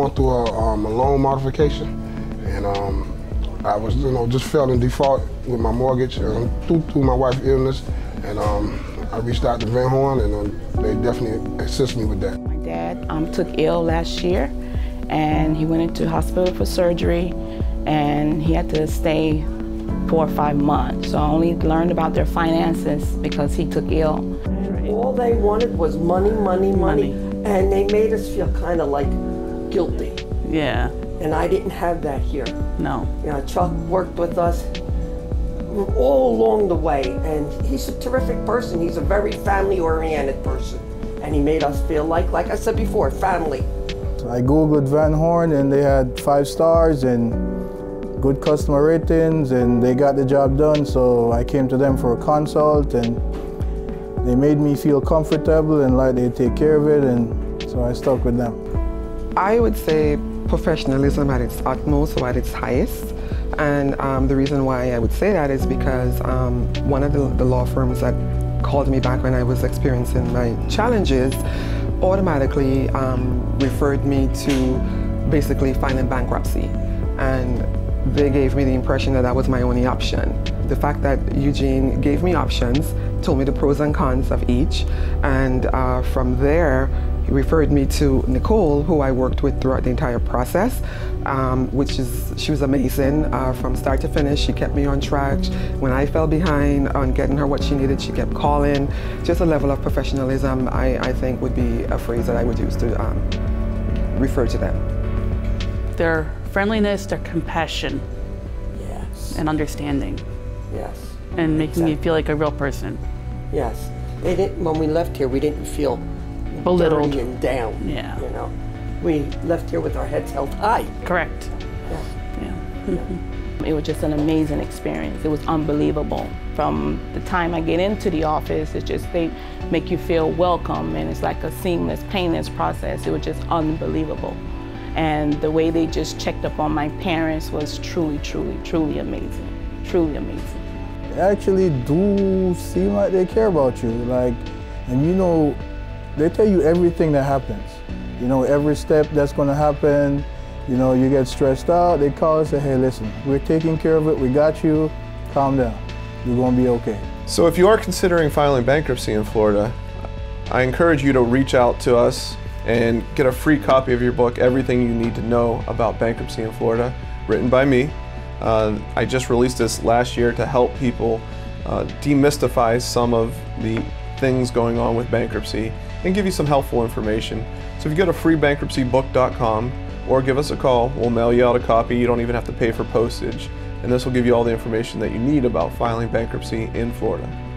going through a loan modification, and I was, just fell in default with my mortgage through my wife's illness, and I reached out to Van Horn, and they definitely assist me with that. My dad took ill last year, and he went into hospital for surgery, and he had to stay 4 or 5 months. So I only learned about their finances because he took ill. All they wanted was money, money, money, and they made us feel kind of like guilty. Yeah. And I didn't have that here. No. You know, Chuck worked with us all along the way, and he's a terrific person. He's a very family-oriented person, and he made us feel like I said before, family. I Googled Van Horn, and they had 5 stars and good customer ratings, and they got the job done, so I came to them for a consult, and they made me feel comfortable and like they take care of it, and so I stuck with them. I would say professionalism at its utmost or at its highest, and the reason why I would say that is because one of the law firms that called me back when I was experiencing my challenges automatically referred me to basically filing bankruptcy, and they gave me the impression that that was my only option. The fact that Eugene gave me options, told me the pros and cons of each, and from there, he referred me to Nicole, who I worked with throughout the entire process, she was amazing from start to finish. She kept me on track. When I fell behind on getting her what she needed, she kept calling. Just a level of professionalism, I think, would be a phrase that I would use to refer to them. Their friendliness, their compassion, yes, and understanding. Yes. And making me feel like a real person. Yes. They didn't, when we left here, we didn't feel belittled and down. Yeah. You know, we left here with our heads held high. Correct. Yeah. Yeah. Mm-hmm. It was just an amazing experience. It was unbelievable. From the time I get into the office, it's just they make you feel welcome, and it's like a seamless, painless process. It was just unbelievable. And the way they just checked up on my parents was truly, truly, truly amazing. Truly amazing. They actually do seem like they care about you. Like, and they tell you everything that happens. Every step that's gonna happen. You get stressed out, they call and say, hey, listen, we're taking care of it, we got you, calm down, you're gonna be okay. So if you are considering filing bankruptcy in Florida, I encourage you to reach out to us and get a free copy of your book, Everything You Need to Know About Bankruptcy in Florida, written by me. I just released this last year to help people demystify some of the things going on with bankruptcy and give you some helpful information. So if you go to freebankruptcybook.com or give us a call, we'll mail you out a copy. You don't even have to pay for postage. And this will give you all the information that you need about filing bankruptcy in Florida.